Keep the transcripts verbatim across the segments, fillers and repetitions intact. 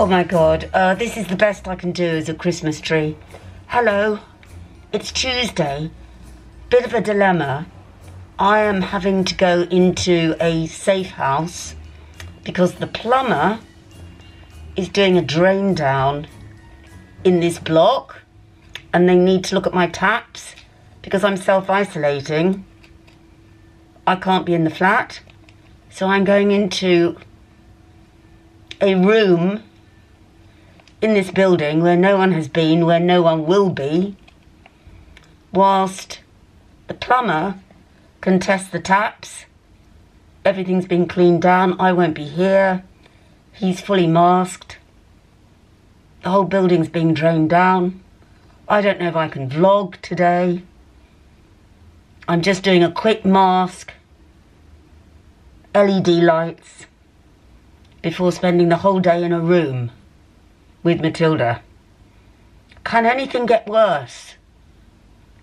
Oh my God, uh, this is the best I can do as a Christmas tree. Hello, it's Tuesday. Bit of a dilemma. I am having to go into a safe house because the plumber is doing a drain down in this block and they need to look at my taps because I'm self-isolating. I can't be in the flat, so I'm going into a room in this building where no one has been, where no one will be, whilst the plumber can test the taps. Everything's been cleaned down. I won't be here. He's fully masked. The whole building's being drained down. I don't know if I can vlog today. I'm just doing a quick mask, L E D lights, before spending the whole day in a room with Matilda. Can anything get worse?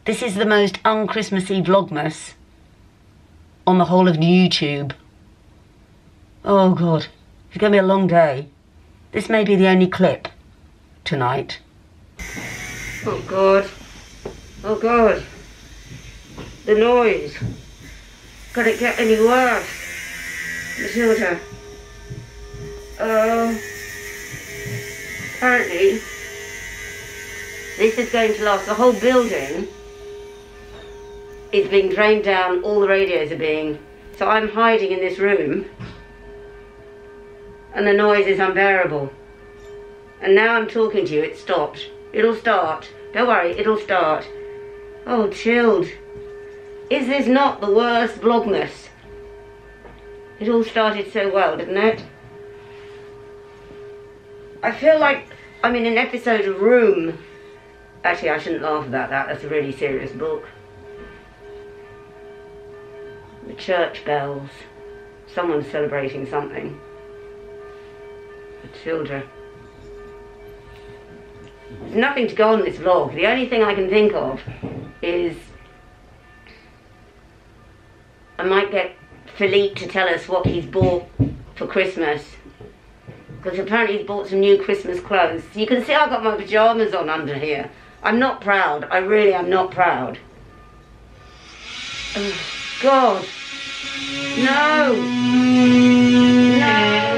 This is the most un-Christmassy Vlogmas on the whole of YouTube. Oh God, it's gonna be a long day. This may be the only clip tonight. Oh God, oh God, the noise. Could it get any worse? Matilda. Uh, apparently this is going to last. The whole building is being drained down, all the radios are being, so I'm hiding in this room and the noise is unbearable. And now I'm talking to you, it stopped. It'll start, don't worry, it'll start. Oh, chilled. Is this not the worst Vlogmas? It all started so well, didn't it? I feel like I'm in an episode of Room. Actually, I shouldn't laugh about that. That's a really serious book. The church bells. Someone's celebrating something. The children. There's nothing to go on this vlog. The only thing I can think of is I might get Philippe to tell us what he's bought for Christmas. Because apparently he's bought some new Christmas clothes. You can see I've got my pyjamas on under here. I'm not proud. I really am not proud. Oh, God. No. No.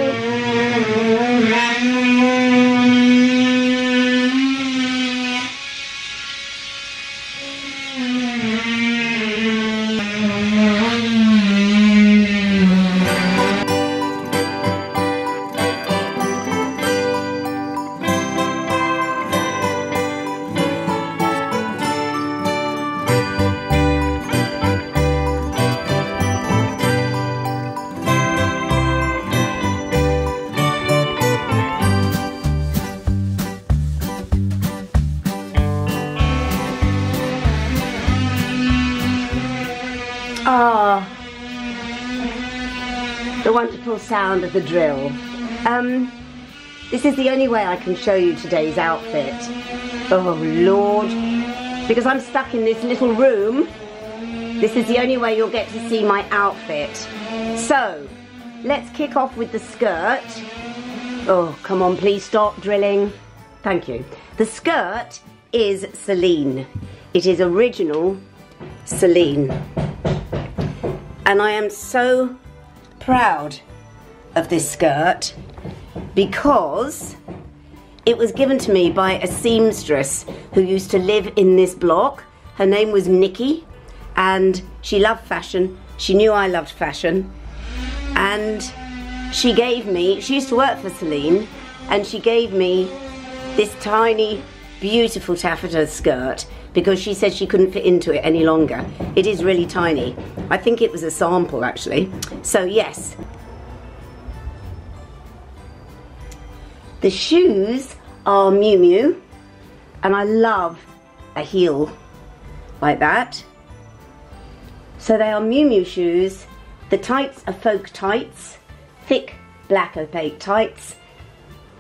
The wonderful sound of the drill. Um, this is the only way I can show you today's outfit. Oh Lord, because I'm stuck in this little room, this is the only way you'll get to see my outfit. So, let's kick off with the skirt. Oh, come on, please stop drilling. Thank you. The skirt is Celine. It is original Celine. And I am so proud of this skirt because it was given to me by a seamstress who used to live in this block. Her name was Nikki and she loved fashion. She knew I loved fashion and she gave me, she used to work for Celine, and she gave me this tiny beautiful taffeta skirt because she said she couldn't fit into it any longer. It is really tiny. I think it was a sample actually. So yes. The shoes are Miu Miu and I love a heel like that. So they are Miu Miu shoes. The tights are folk tights, thick black opaque tights.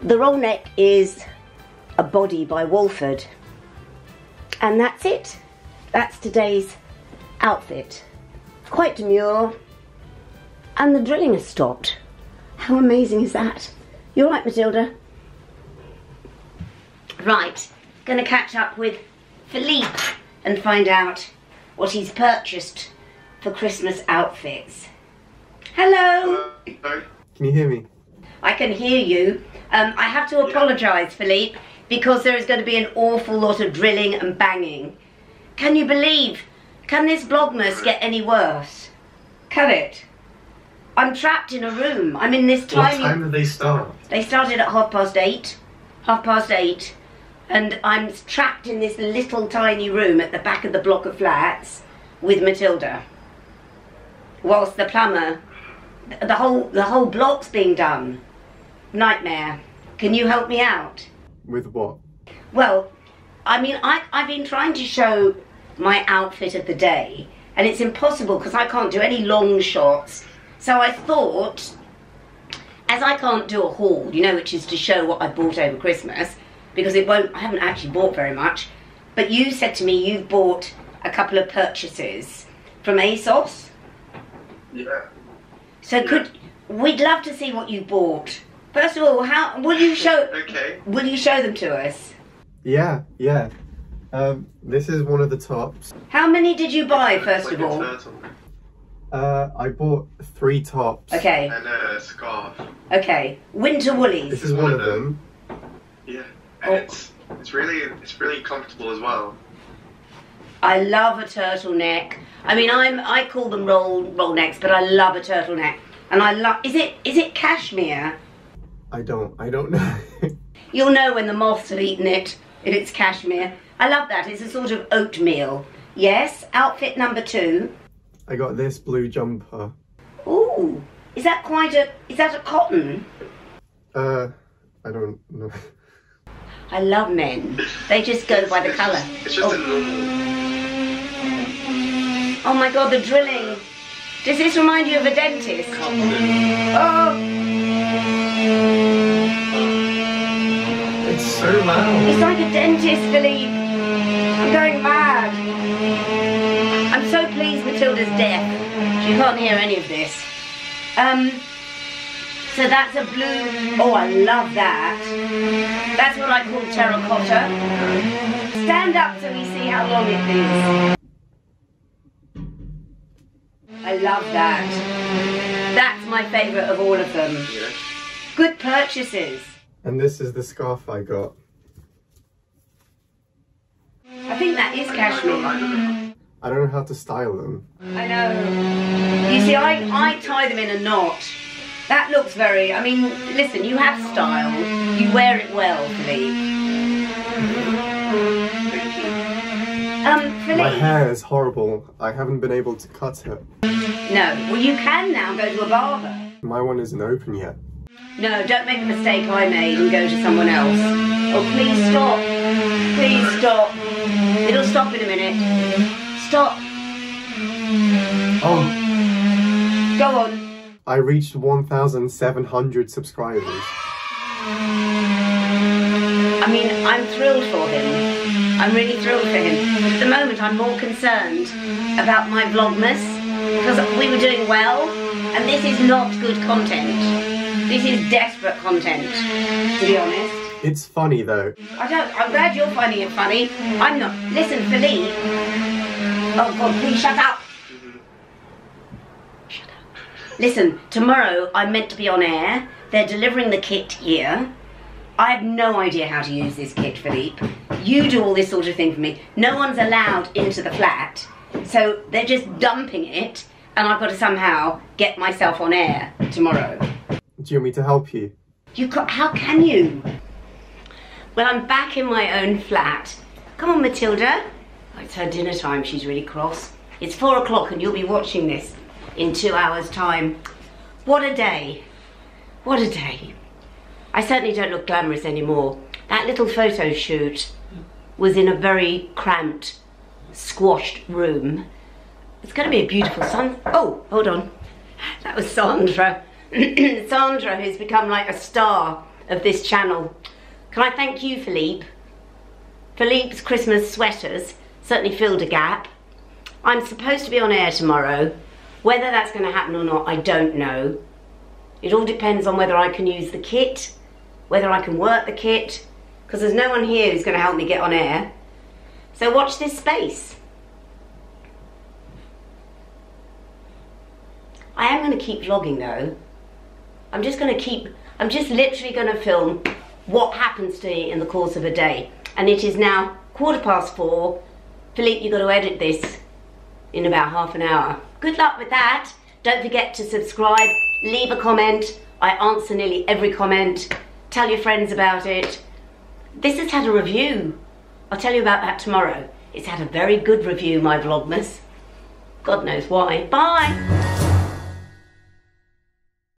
The roll neck is a body by Wolford. And that's it. That's today's outfit. Quite demure. And the drilling has stopped. How amazing is that? You're right, Matilda. Right, gonna catch up with Philippe and find out what he's purchased for Christmas outfits. Hello! Hello. Can you hear me? I can hear you. Um, I have to apologise, Philippe, because there is going to be an awful lot of drilling and banging. Can you believe? Can this Vlogmas get any worse? Can it? I'm trapped in a room. I'm in this tiny... What time did they start? They started at half past eight. Half past eight. And I'm trapped in this little tiny room at the back of the block of flats with Matilda. Whilst the plumber... The whole, the whole block's being done. Nightmare. Can you help me out? With what? Well, I mean, I, I've been trying to show my outfit of the day, and it's impossible because I can't do any long shots. So I thought, as I can't do a haul, you know, which is to show what I bought over Christmas, because it won't, I haven't actually bought very much, but you said to me you've bought a couple of purchases from ASOS? Yeah. So could, we'd love to see what you bought. First of all, how will you show? Okay. Will you show them to us? Yeah, yeah. Um, this is one of the tops. How many did you buy first of all? Uh, I bought three tops. Okay. And a scarf. Okay. Winter woolies. This is one, one of them. them. Yeah. And oh. it's it's really it's really comfortable as well. I love a turtleneck. I mean, I'm I call them roll roll necks, but I love a turtleneck. And I love is it is it cashmere? I don't I don't know. You'll know when the moths have eaten it if it's cashmere. I love that. It's a sort of oatmeal. Yes. Outfit number two. I got this blue jumper. Ooh, is that quite a is that a cotton? Uh, I don't know. I love men. They just go by the colour. It's just oh. a normal. Oh my god, the drilling. Does this remind you of a dentist? Oh! It's so loud. It's like a dentist, Philippe. I'm going mad. I'm so pleased Matilda's deaf. She can't hear any of this. Um, so that's a blue... Oh, I love that. That's what I call terracotta. Stand up so we see how long it is. I love that. That's my favourite of all of them. Yeah. Good purchases. And this is the scarf I got. I think that is cashmere. I don't know how to style them. I know. You see, I, I tie them in a knot. That looks very... I mean, listen, you have style. You wear it well, Philippe. Um, My hair is horrible. I haven't been able to cut it. No, well you can now go to a barber. My one isn't open yet. No, don't make the mistake I made and go to someone else. Oh, please stop. Please stop. It'll stop in a minute. Stop. Oh. Go on. I reached one thousand seven hundred subscribers. I mean, I'm thrilled for him. I'm really thrilled for him. At the moment, I'm more concerned about my Vlogmas because we were doing well, and this is not good content. This is desperate content, to be honest. It's funny though. I don't. I'm glad you're finding it funny. I'm not. Listen, Philippe. Oh God, please shut up. Shut up. Listen, tomorrow I'm meant to be on air. They're delivering the kit here. I have no idea how to use this kit, Philippe. You do all this sort of thing for me. No one's allowed into the flat, so they're just dumping it, and I've got to somehow get myself on air tomorrow. Do you want me to help you? You got, how can you? Well, I'm back in my own flat. Come on, Matilda. It's her dinner time, she's really cross. It's four o'clock and you'll be watching this in two hours' time. What a day. What a day. I certainly don't look glamorous anymore. That little photo shoot was in a very cramped, squashed room. It's going to be a beautiful sun. Oh, hold on. That was Sandra. Sandra, who's become like a star of this channel. Can I thank you, Philippe? Philippe's Christmas sweaters certainly filled a gap. I'm supposed to be on air tomorrow. Whether that's going to happen or not, I don't know. It all depends on whether I can use the kit, whether I can work the kit, because there's no one here who's going to help me get on air. So watch this space. I am going to keep vlogging though. I'm just going to keep, I'm just literally going to film what happens to me in the course of a day. And it is now quarter past four. Philippe, you've got to edit this in about half an hour. Good luck with that. Don't forget to subscribe, leave a comment. I answer nearly every comment. Tell your friends about it. This has had a review. I'll tell you about that tomorrow. It's had a very good review, my Vlogmas. God knows why. Bye.